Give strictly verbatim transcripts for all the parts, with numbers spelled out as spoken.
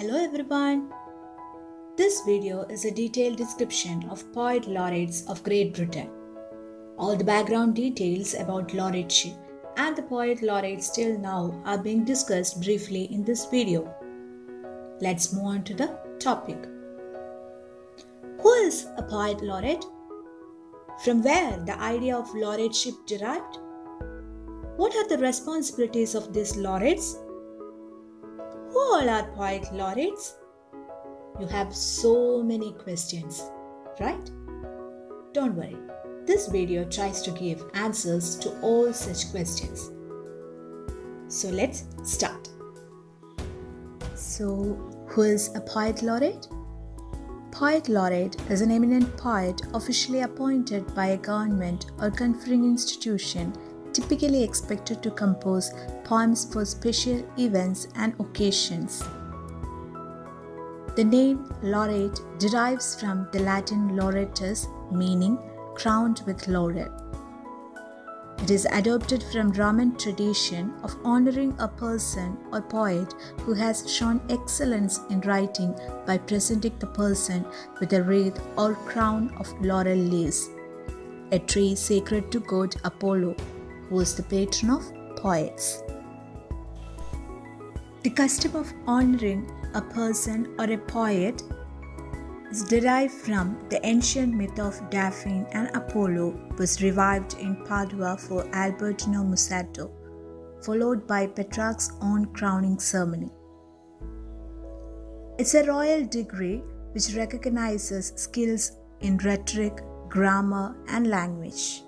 Hello everyone! This video is a detailed description of poet laureates of Great Britain. All the background details about laureateship and the poet laureates till now are being discussed briefly in this video. Let's move on to the topic. Who is a poet laureate? From where the idea of laureateship derived? What are the responsibilities of these laureates? Who all are poet laureates? You have so many questions, right? Don't worry, this video tries to give answers to all such questions. So let's start. So, who is a poet laureate? Poet laureate is an eminent poet officially appointed by a government or conferring institution, typically expected to compose poems for special events and occasions. The name laureate derives from the Latin laureatus, meaning crowned with laurel. It is adopted from Roman tradition of honoring a person or poet who has shown excellence in writing by presenting the person with a wreath or crown of laurel leaves, a tree sacred to god Apollo, who was the patron of poets. The custom of honoring a person or a poet is derived from the ancient myth of Daphne and Apollo, was revived in Padua for Albertino Mussato, followed by Petrarch's own crowning ceremony. It's a royal degree which recognizes skills in rhetoric, grammar, and language.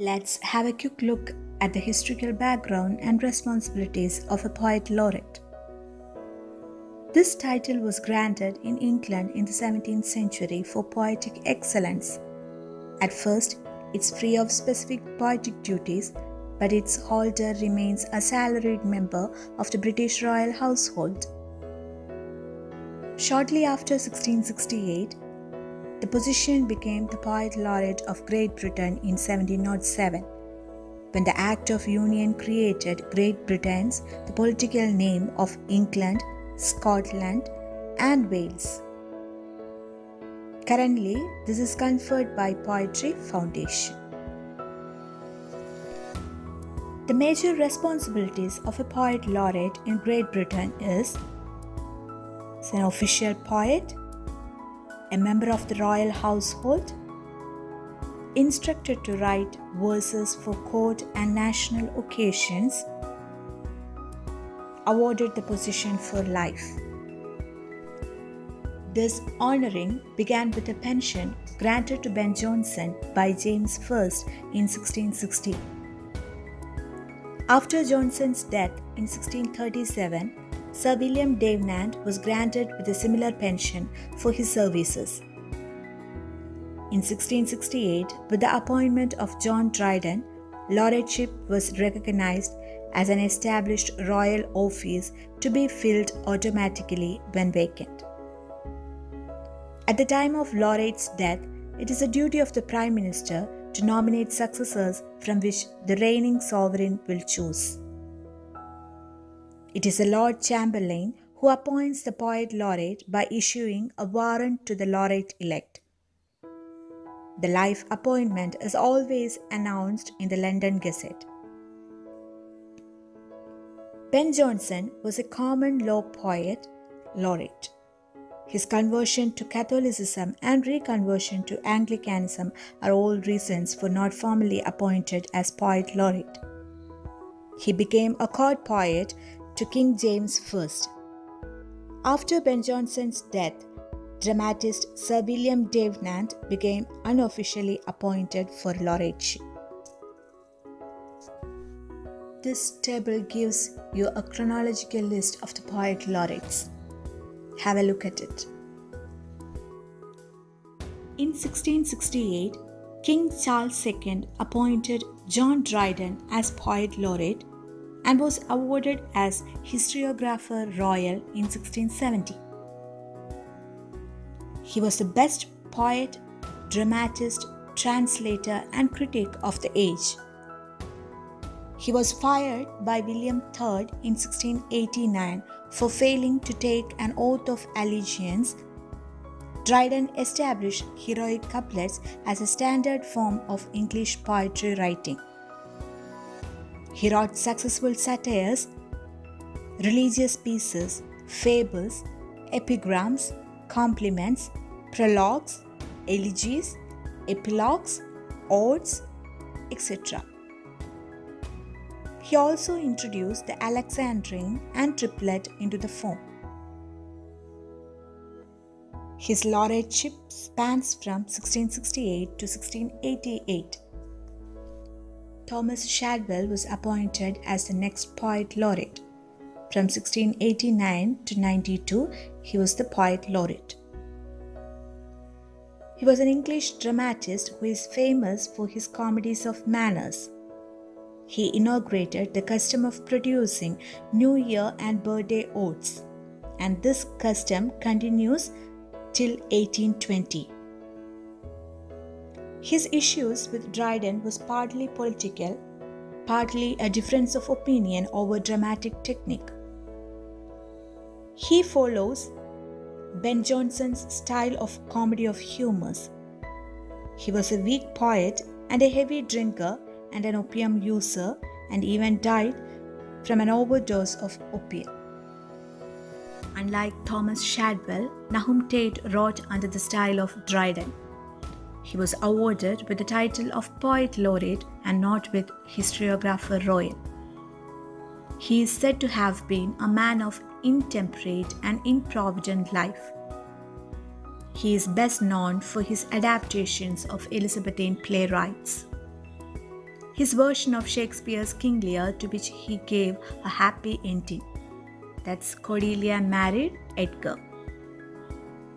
Let's have a quick look at the historical background and responsibilities of a poet laureate. This title was granted in England in the seventeenth century for poetic excellence. At first, it's free of specific poetic duties, but its holder remains a salaried member of the British royal household. Shortly after sixteen sixty-eight, the position became the Poet Laureate of Great Britain in seventeen oh seven, when the Act of Union created Great Britain, the political name of England, Scotland and Wales. Currently, this is conferred by Poetry Foundation. The major responsibilities of a poet laureate in Great Britain is as an official poet, a member of the royal household, instructed to write verses for court and national occasions, awarded the position for life. This honouring began with a pension granted to Ben Jonson by James the First in sixteen sixty. After Jonson's death in sixteen thirty-seven, Sir William Davenant was granted with a similar pension for his services. In sixteen sixty-eight, with the appointment of John Dryden, laureateship was recognised as an established royal office to be filled automatically when vacant. At the time of laureate's death, it is a duty of the Prime Minister to nominate successors from which the reigning sovereign will choose. It is the Lord Chamberlain who appoints the poet laureate by issuing a warrant to the laureate-elect. The life appointment is always announced in the London Gazette. Ben Jonson was a common law poet laureate. His conversion to Catholicism and reconversion to Anglicanism are all reasons for not formally appointed as poet laureate. He became a court poet to King James the First. After Ben Jonson's death, dramatist Sir William Davenant became unofficially appointed for laureateship. This table gives you a chronological list of the poet laureates. Have a look at it. In sixteen sixty-eight, King Charles the Second appointed John Dryden as poet laureate and was awarded as Historiographer Royal in sixteen seventy. He was the best poet, dramatist, translator and critic of the age. He was fired by William the Third in sixteen eighty-nine for failing to take an oath of allegiance, Dryden established heroic couplets as a standard form of English poetry writing. He wrote successful satires, religious pieces, fables, epigrams, compliments, prologues, elegies, epilogues, odes, et cetera. He also introduced the Alexandrine and triplet into the form. His laureateship spans from sixteen sixty-eight to sixteen eighty-eight. Thomas Shadwell was appointed as the next poet laureate. From sixteen eighty-nine to ninety-two, he was the poet laureate. He was an English dramatist who is famous for his comedies of manners. He inaugurated the custom of producing New Year and birthday odes, and this custom continues till eighteen twenty. His issues with Dryden was partly political, partly a difference of opinion over dramatic technique. He follows Ben Jonson's style of comedy of humours. He was a weak poet and a heavy drinker and an opium user, and even died from an overdose of opium. Unlike Thomas Shadwell, Nahum Tate wrote under the style of Dryden. He was awarded with the title of Poet Laureate and not with Historiographer Royal. He is said to have been a man of intemperate and improvident life. He is best known for his adaptations of Elizabethan playwrights. His version of Shakespeare's King Lear, to which he gave a happy ending. That's Cordelia married Edgar.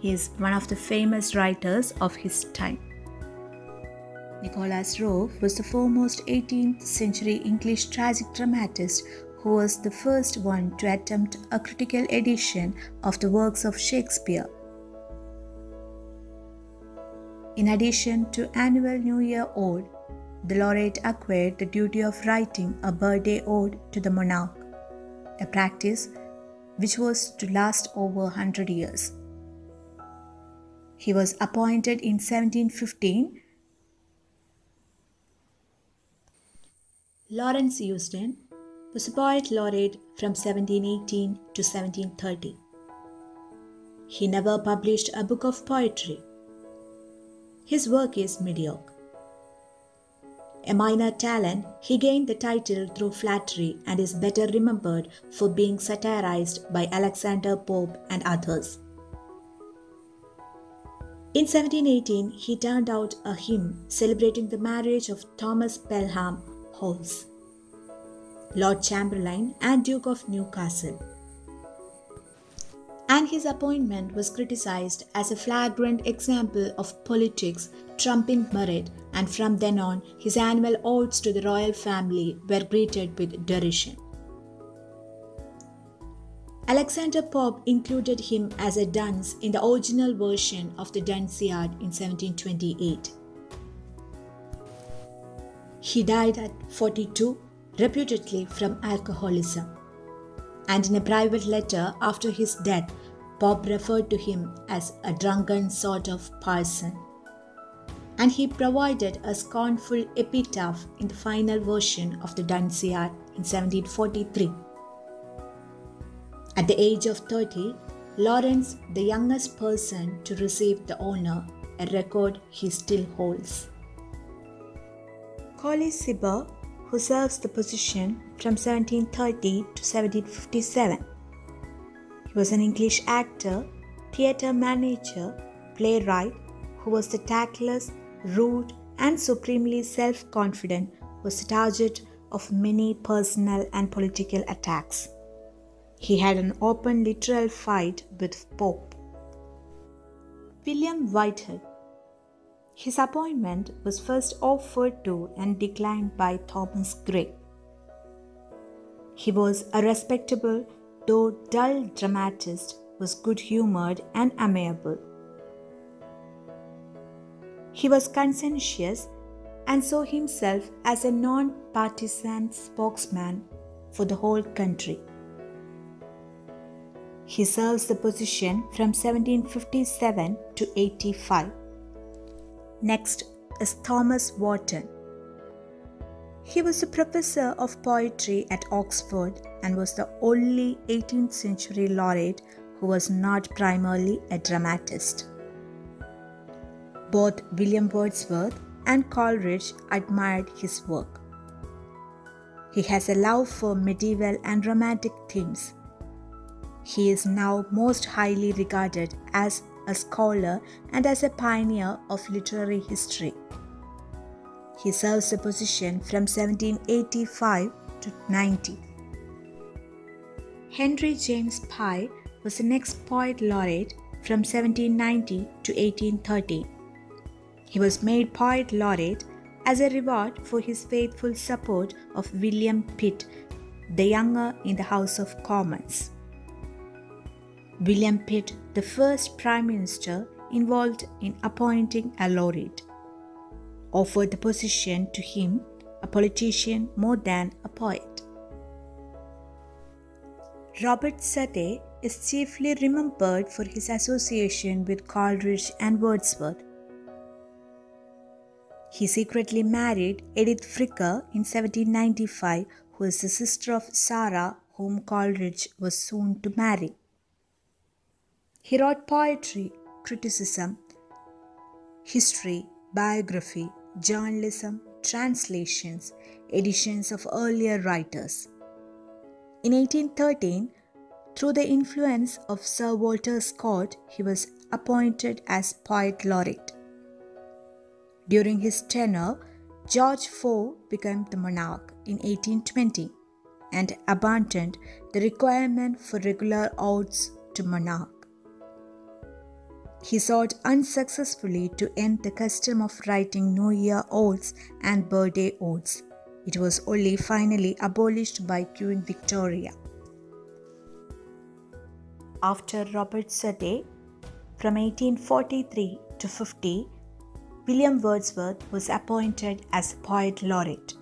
He is one of the famous writers of his time. Nicholas Rowe was the foremost eighteenth century English tragic dramatist who was the first one to attempt a critical edition of the works of Shakespeare. In addition to annual New Year Ode, the laureate acquired the duty of writing a birthday ode to the monarch, a practice which was to last over one hundred years. He was appointed in seventeen fifteen. Lawrence Eusden was a poet laureate from seventeen eighteen to seventeen thirty. He never published a book of poetry. His work is mediocre. A minor talent, he gained the title through flattery and is better remembered for being satirized by Alexander Pope and others. In seventeen eighteen, he turned out a hymn celebrating the marriage of Thomas Pelham Holmes, Lord Chamberlain and Duke of Newcastle, and his appointment was criticized as a flagrant example of politics trumping merit, and from then on, his annual odes to the royal family were greeted with derision. Alexander Pope included him as a dunce in the original version of the Dunciad in seventeen twenty-eight. He died at forty-two, reputedly from alcoholism. And in a private letter after his death, Pope referred to him as a drunken sort of person. And he provided a scornful epitaph in the final version of the Dunciad in seventeen forty-three. At the age of thirty, Lawrence, the youngest person to receive the honor, a record he still holds. Colley Cibber, who serves the position from seventeen thirty to seventeen fifty-seven. He was an English actor, theatre manager, playwright, who was the tactless, rude, and supremely self-confident, was the target of many personal and political attacks. He had an open literal fight with Pope. William Whitehead. His appointment was first offered to and declined by Thomas Gray. He was a respectable, though dull dramatist, was good-humoured and amiable. He was conscientious and saw himself as a non-partisan spokesman for the whole country. He serves the position from seventeen fifty-seven to eighty-five. Next is Thomas Wharton. He was a professor of poetry at Oxford and was the only eighteenth century laureate who was not primarily a dramatist. Both William Wordsworth and Coleridge admired his work. He has a love for medieval and romantic themes. He is now most highly regarded as a scholar and as a pioneer of literary history. He serves the position from seventeen eighty-five to ninety. Henry James Pye was the next poet laureate from seventeen ninety to eighteen thirteen. He was made poet laureate as a reward for his faithful support of William Pitt, the younger, in the House of Commons. William Pitt, the first Prime Minister involved in appointing a laureate, offered the position to him, a politician more than a poet. Robert Southey is chiefly remembered for his association with Coleridge and Wordsworth. He secretly married Edith Fricker in seventeen ninety-five, who is the sister of Sarah, whom Coleridge was soon to marry. He wrote poetry, criticism, history, biography, journalism, translations, editions of earlier writers. In eighteen thirteen, through the influence of Sir Walter Scott, he was appointed as Poet Laureate. During his tenure, George the Fourth became the monarch in eighteen twenty and abandoned the requirement for regular oaths to monarch. He sought unsuccessfully to end the custom of writing New Year oaths and birthday oaths. It was only finally abolished by Queen Victoria. After Robert Southey, from eighteen forty-three to fifty, William Wordsworth was appointed as Poet Laureate.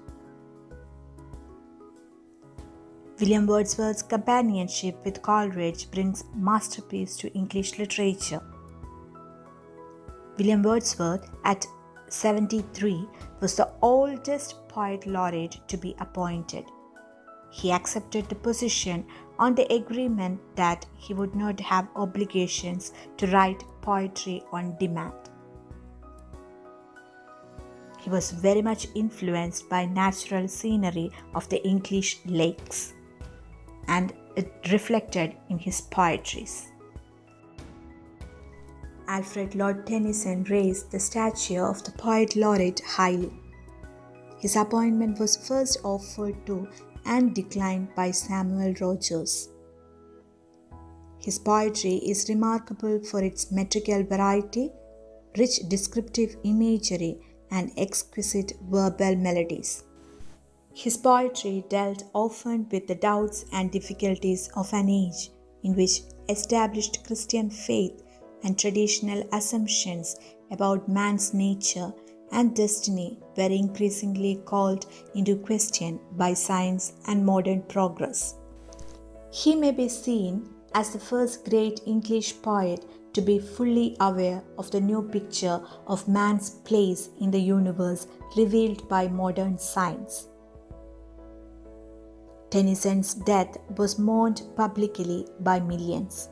William Wordsworth's companionship with Coleridge brings masterpiece to English literature. William Wordsworth, at seventy-three, was the oldest Poet Laureate to be appointed. He accepted the position on the agreement that he would not have obligations to write poetry on demand. He was very much influenced by natural scenery of the English lakes, and it reflected in his poetries. Alfred Lord Tennyson raised the stature of the Poet Laureate highly. His appointment was first offered to and declined by Samuel Rogers. His poetry is remarkable for its metrical variety, rich descriptive imagery, and exquisite verbal melodies. His poetry dealt often with the doubts and difficulties of an age in which established Christian faith and traditional assumptions about man's nature and destiny were increasingly called into question by science and modern progress. He may be seen as the first great English poet to be fully aware of the new picture of man's place in the universe revealed by modern science. Tennyson's death was mourned publicly by millions.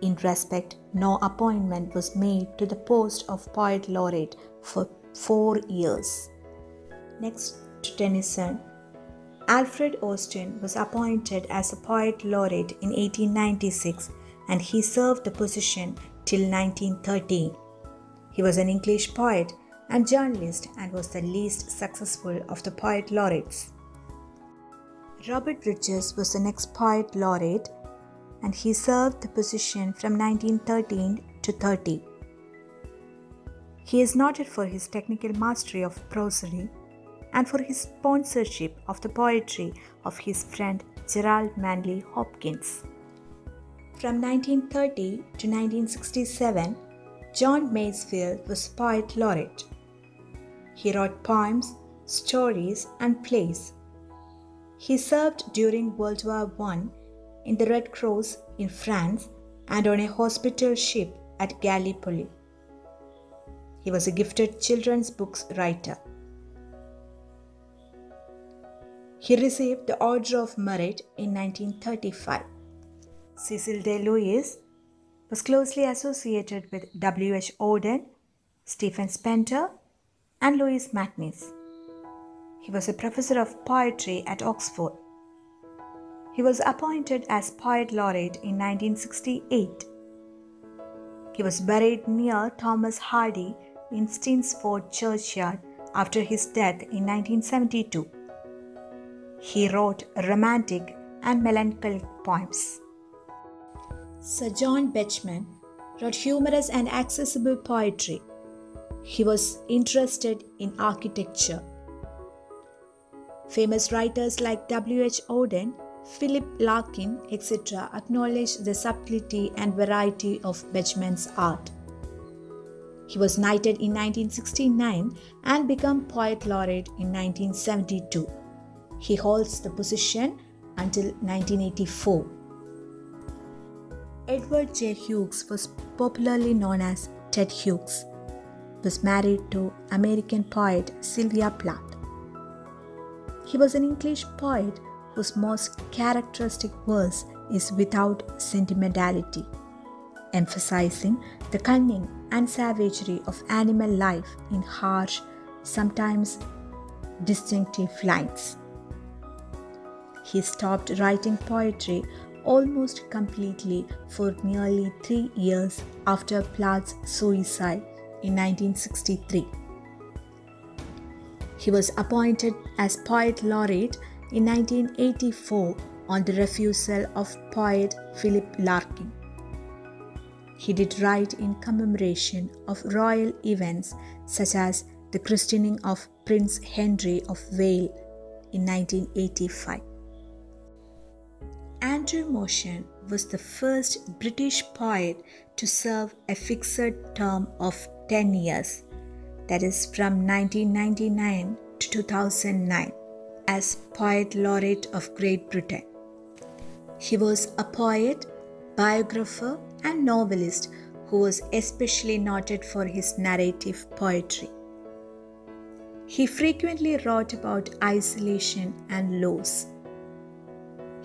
In respect, no appointment was made to the post of Poet Laureate for four years. Next to Tennyson, Alfred Austin was appointed as a Poet Laureate in eighteen ninety-six, and he served the position till nineteen thirteen. He was an English poet and journalist and was the least successful of the Poet Laureates. Robert Bridges was the next Poet Laureate, and he served the position from nineteen thirteen to thirty. He is noted for his technical mastery of prosody and for his sponsorship of the poetry of his friend Gerald Manley Hopkins. From nineteen thirty to nineteen sixty-seven, John Masefield was Poet Laureate. He wrote poems, stories, and plays. He served during World War One in the Red Cross in France and on a hospital ship at Gallipoli. He was a gifted children's books writer. He received the Order of Merit in nineteen thirty-five. Cecil de Louis was closely associated with W H Auden, Stephen Spender, and Louis Magnus. He was a professor of poetry at Oxford. He was appointed as Poet Laureate in nineteen sixty-eight. He was buried near Thomas Hardy in Stinsford Churchyard after his death in nineteen seventy-two. He wrote romantic and melancholic poems. Sir John Betjeman wrote humorous and accessible poetry. He was interested in architecture. Famous writers like W H Auden, Philip Larkin, et cetera acknowledge the subtlety and variety of Betjeman's art. He was knighted in nineteen sixty-nine and became Poet Laureate in nineteen seventy-two. He holds the position until nineteen eighty-four. Edward J. Hughes was popularly known as Ted Hughes. He was married to American poet Sylvia Plath. He was an English poet whose most characteristic verse is without sentimentality, emphasizing the cunning and savagery of animal life in harsh, sometimes distinctive lines. He stopped writing poetry almost completely for nearly three years after Plath's suicide in nineteen sixty-three. He was appointed as Poet Laureate in nineteen eighty-four on the refusal of poet Philip Larkin. He did write in commemoration of royal events such as the christening of Prince Henry of Wales in nineteen eighty-five. Andrew Motion was the first British poet to serve a fixed term of ten years, that is from nineteen ninety-nine to two thousand nine. As Poet Laureate of Great Britain. He was a poet, biographer, and novelist who was especially noted for his narrative poetry. He frequently wrote about isolation and loss.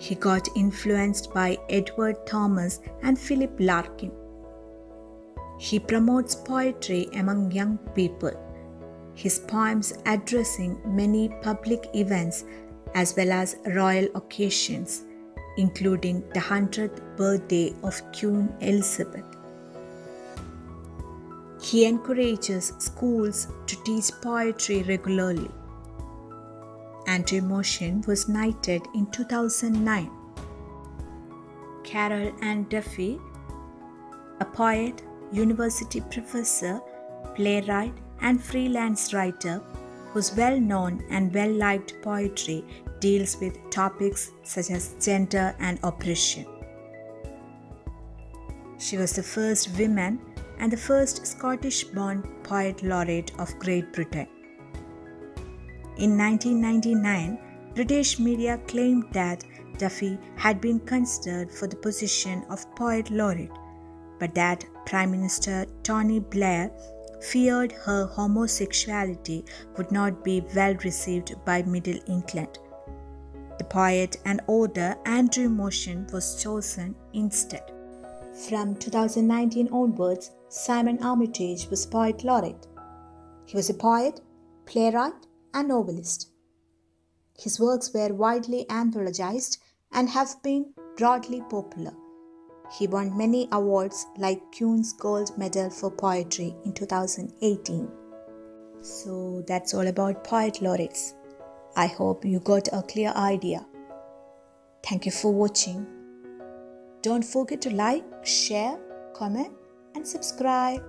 He got influenced by Edward Thomas and Philip Larkin. He promotes poetry among young people, his poems addressing many public events as well as royal occasions, including the hundredth birthday of Queen Elizabeth. He encourages schools to teach poetry regularly. Andrew Motion was knighted in two thousand nine. Carol Ann Duffy, a poet, university professor, playwright, and freelance writer whose well-known and well-liked poetry deals with topics such as gender and oppression. She was the first woman and the first Scottish-born Poet Laureate of Great Britain. In nineteen ninety-nine, British media claimed that Duffy had been considered for the position of Poet Laureate, but that Prime Minister Tony Blair feared her homosexuality would not be well received by Middle England. The poet and author Andrew Motion was chosen instead. From two thousand nineteen onwards, Simon Armitage was Poet Laureate. He was a poet, playwright, and novelist. His works were widely anthologized and have been broadly popular. He won many awards like Kuhn's Gold Medal for Poetry in two thousand eighteen. So that's all about Poet Laureates. I hope you got a clear idea. Thank you for watching. Don't forget to like, share, comment and subscribe.